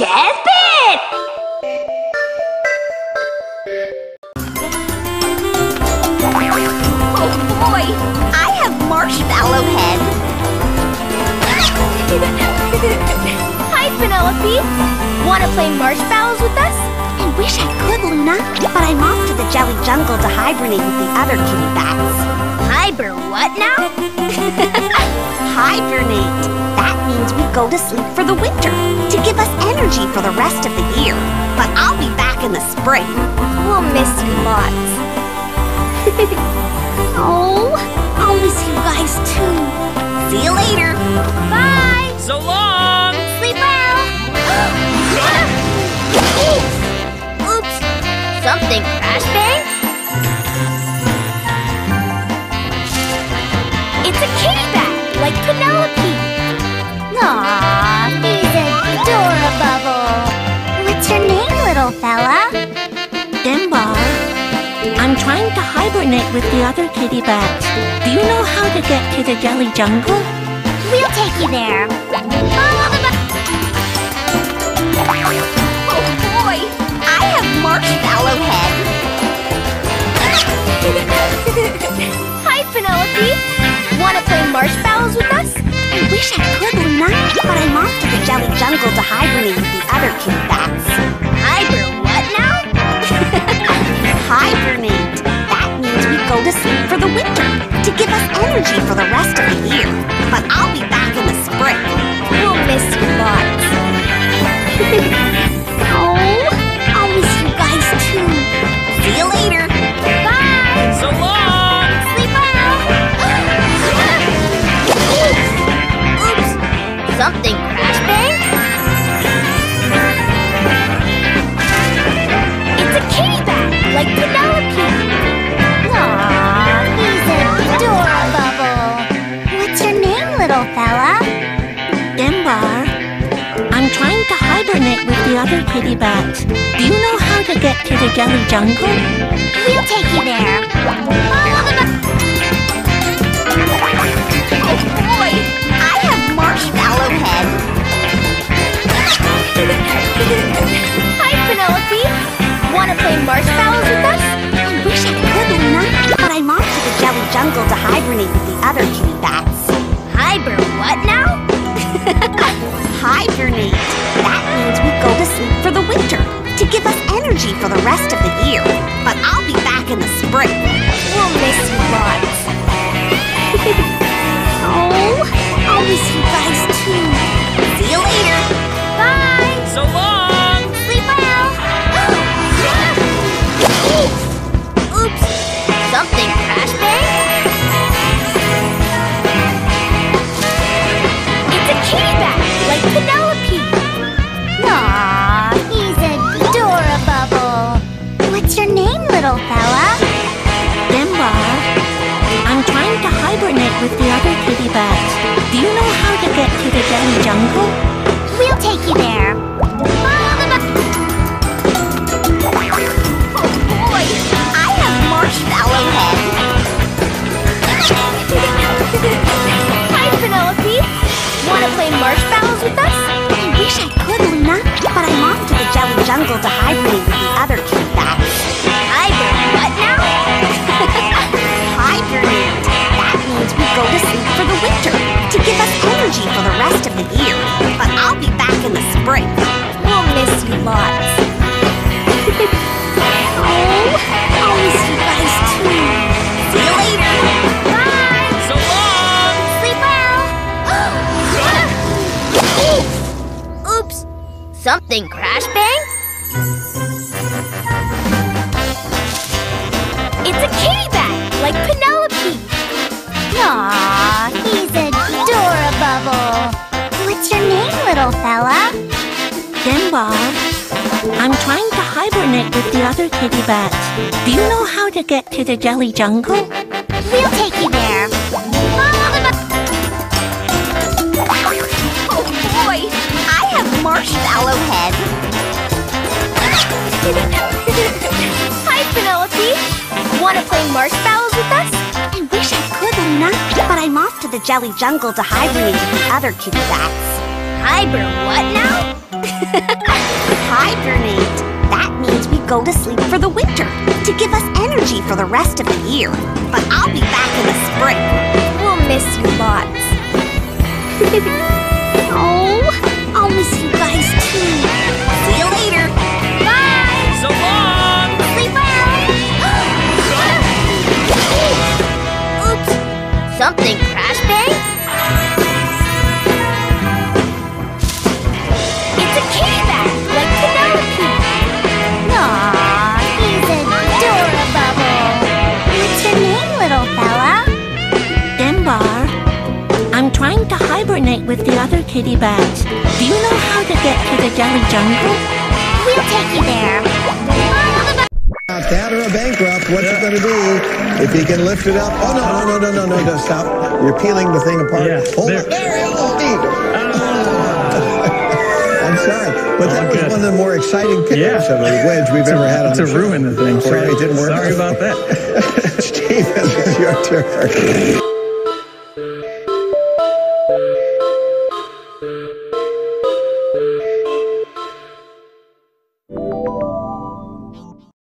deathbed! Oh boy, I have marshmallow head. Hi, Penelope. Want to play marshmallows with us? I wish I could, Luna, but I'm off to the Jelly Jungle to hibernate with the other Kittybats. Hiber what now? Hibernate. That means we go to sleep for the winter to give us energy for the rest of the year. But I'll be back in the spring. We'll miss you lots. Oh, I'll miss you guys too. See you later. Bye. So long. Sleep well. Oops. Something crash banged? It's a kittybat, like Penelope. Aw, he's adorable. What's your name, little fella? Dembar. I'm trying to hibernate with the other kittybats. Do you know how to get to the Jelly Jungle? We'll take you there. Oh boy, I have marshmallow head. Hi, Penelope. Want to play marshmallows with us? I wish I could, Luna, but I'm off to the Jelly Jungle to hibernate with the other kittybats. Hiber what now? Hibernate. That means we go to sleep for the winter to give us energy for the rest of the year. But I'll be back in the spring. We'll miss you lots. Oh, I'll miss you guys too. See you later. Bye. So long. Sleep well. Something crash bang? It's a kittybat, like Penelope. Aw, he's adorable. What's your name, little fella? Dembar. I'm trying to hibernate with the other kittybats. Do you know how to get to the Jelly Jungle? We'll take you there. Oh boy! Marshmallow head. Hi, Penelope. Want to play marshmallows with us? I wish I could, Luna, but I'm off to the Jelly Jungle to hibernate with the other kittybats. Hiber what now? Hibernate. That means we go to sleep for the winter to give us energy for the rest of the year. But I'll be back in the spring. We'll miss you lots. Oh. I'll miss you guys too. See you later. Bye. So long. Sleep well. Oops. Something crash bang? It's a kittybat, like Penelope. Aw, he's adorable. What's your name, little fella? Dembar. I'm trying to hibernate with the other kittybats. Do you know how to get to the Jelly Jungle? We'll take you there. Oh boy, I have marshmallow head. Hi, Penelope. Want to play marshmallows with us? I wish I could, Luna, but I'm off to the Jelly Jungle to hibernate with the other kittybats. Hibernate what now? Hibernate. That means we go to sleep for the winter to give us energy for the rest of the year. But I'll be back in the spring. We'll miss you lots. Oh, I'll miss you guys too. See you later. Bye. So long. Sleep well. Oops. Something crash bang? It's a kittybat, like Penelope. Aw, he's adorable. What's your name, little fella? Dembar. I'm trying to hibernate with the other kittybats. Do you know how to get to the Jelly Jungle? We'll take you there. Oh boy, I have marshmallow head. Hi, Penelope. Want to play marshmallows with us? I wish I could, Luna, but I'm off to the Jelly Jungle to hibernate with the other kittybats. Hiber what now? Hibernate. That means we go to sleep for the winter to give us energy for the rest of the year. But I'll be back in the spring. We'll miss you lots. Oh, I'll miss you guys too. See you later. Bye. So long. Sleep well. Oops. Something crash bang? I'm trying to hibernate with the other Kittybats. Do you know how to get to the Jelly Jungle? We'll take you there. Opt out or a bankrupt, what's it going to be? If you can lift it up. Oh, no, stop. You're peeling the thing apart. Yeah, hold on. There it will be. I'm sorry, but that was one of the more exciting pictures of a wedge we've ever had on the show. To ruin the thing. Sorry, it didn't work. Sorry about that. Steve, it's your turn.